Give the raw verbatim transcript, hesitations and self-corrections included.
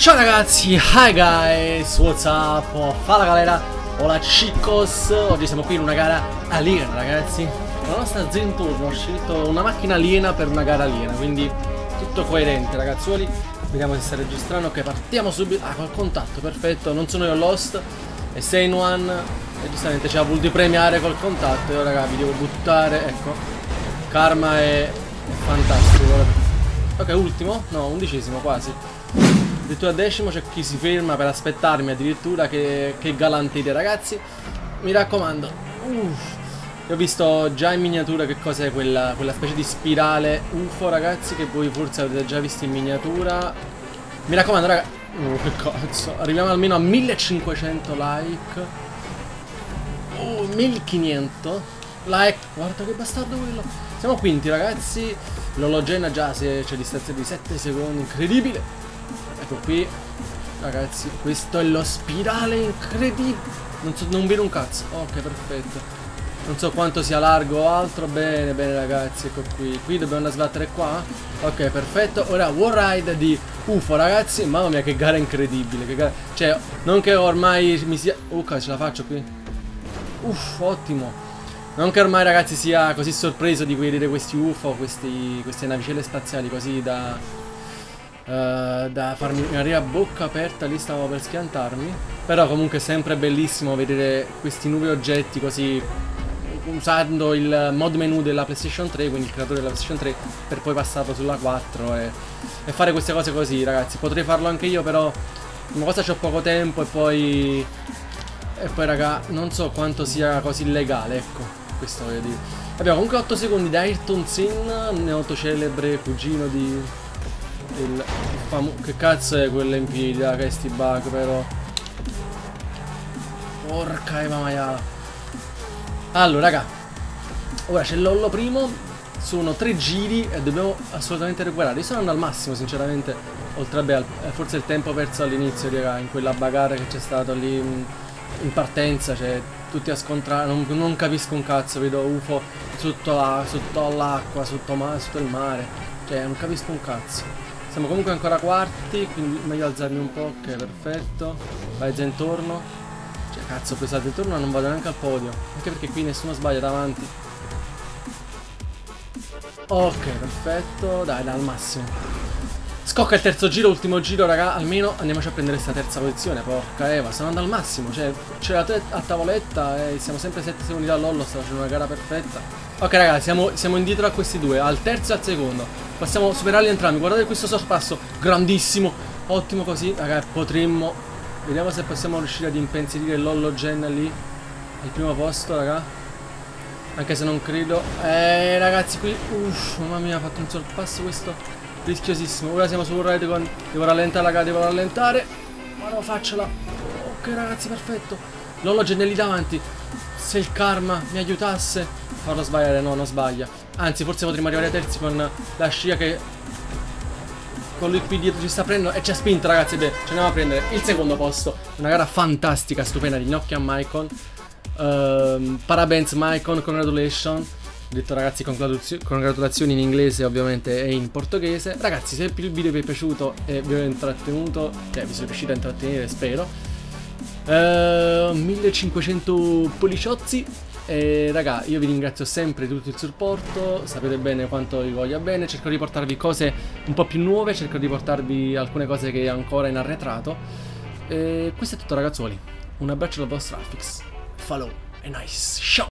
Ciao ragazzi, hi guys, what's up? Fala galera, hola chicos. Oggi siamo qui in una gara aliena ragazzi. La nostra zona intorno ho scelto una macchina aliena per una gara aliena, quindi tutto coerente ragazzuoli. Vediamo se sta registrando, ok, partiamo subito. Ah, col contatto, perfetto, non sono io Lost e Senuan. E giustamente ci ha voluto premiare col contatto. E ora raga, vi devo buttare, ecco. Karma è, è fantastico. Ok, ultimo, no, undicesimo quasi. Addirittura decimo, c'è chi si ferma per aspettarmi addirittura, che, che galanteria ragazzi. Mi raccomando. Uff. Io ho visto già in miniatura che cos'è quella, quella specie di spirale U F O ragazzi, che voi forse avete già visto in miniatura. Mi raccomando raga, oh, che cazzo, arriviamo almeno a millecinquecento like. Oh, millecinquecento like, guarda che bastardo quello. Siamo quinti ragazzi. L'ologena già c'è distanza di sette secondi, incredibile. Ecco qui ragazzi, questo è lo spirale incredibile. Non, so, non vedo un cazzo, ok perfetto. Non so quanto sia largo o altro. Bene, bene ragazzi, ecco qui. Qui dobbiamo andare a sbattere qua. Ok, perfetto. Ora War Ride di U F O ragazzi. Mamma mia, che gara incredibile, che gara... Cioè, non che ormai mi sia... Oh, cazzo, ce la faccio qui. Uff, ottimo. Non che ormai ragazzi sia così sorpreso di vedere questi U F O, questi, queste navicelle spaziali così da uh, da farmi arrivare a bocca aperta. Lì stavo per schiantarmi. Però comunque è sempre bellissimo vedere questi nuovi oggetti così, usando il mod menu della PlayStation tre, quindi il creatore della PlayStation tre, per poi passarlo sulla quattro e, e fare queste cose così ragazzi. Potrei farlo anche io, però una cosa, c'ho poco tempo e poi e poi raga non so quanto sia così legale, ecco, questo voglio dire. Abbiamo comunque otto secondi da Ayrton Senna, neotocelebre cugino di il famoso, che cazzo è quella in piedi, raga, che sti bug però, porca eva maiala. Allora raga, ora c'è l'ollo primo, sono tre giri e dobbiamo assolutamente recuperare. Io sto andando al massimo sinceramente, oltre a forse il tempo perso all'inizio raga, in quella bagarre che c'è stato lì in partenza, cioè tutti a scontrare, non, non capisco un cazzo, vedo U F O sotto l'acqua, sotto, sotto, sotto il mare, cioè non capisco un cazzo. Siamo comunque ancora quarti, quindi meglio alzarmi un po', ok perfetto, vai già intorno. Cazzo, ho preso il turno, non vado neanche al podio. Anche perché qui nessuno sbaglia davanti. Ok, perfetto. Dai, dai, al massimo. Scocca il terzo giro, ultimo giro, raga. Almeno andiamoci a prendere questa terza posizione. Porca eva, sto andando al massimo. Cioè, c'è la a tavoletta e siamo sempre sette secondi dall'ollo. Sta facendo una gara perfetta. Ok, raga, siamo, siamo indietro a questi due. Al terzo e al secondo. Possiamo superarli entrambi. Guardate questo sorpasso. Grandissimo. Ottimo così. Raga, potremmo... Vediamo se possiamo riuscire ad impensierire l'Hologen lì al primo posto, raga. Anche se non credo. Eh, ragazzi, qui... Uff, mamma mia, ha fatto un sorpasso questo rischiosissimo. Ora siamo su un ride con... Devo rallentare, raga, devo rallentare. Ma no, faccela. Ok, ragazzi, perfetto. L'Hologen è lì davanti. Se il karma mi aiutasse... Farlo sbagliare, no, non sbaglia. Anzi, forse potremmo arrivare a terzi con la scia che... Con lui qui dietro ci sta prendendo e ci ha spinto ragazzi. Beh, ci andiamo a prendere il secondo posto. Una gara fantastica, stupenda, di Nokia Maicon. uh, Parabens Maicon, congratulations. Ho detto ragazzi congratulazioni in inglese ovviamente e in portoghese. Ragazzi, se il video vi è piaciuto e vi ho intrattenuto, cioè vi sono riuscito a intrattenere spero, uh, millecinquecento policiozzi. E raga, io vi ringrazio sempre di tutto il supporto, sapete bene quanto vi voglia bene, cerco di portarvi cose un po' più nuove, cerco di portarvi alcune cose che ancora in arretrato. E questo è tutto ragazzuoli, un abbraccio dal vostro Afix, follow e nice, ciao!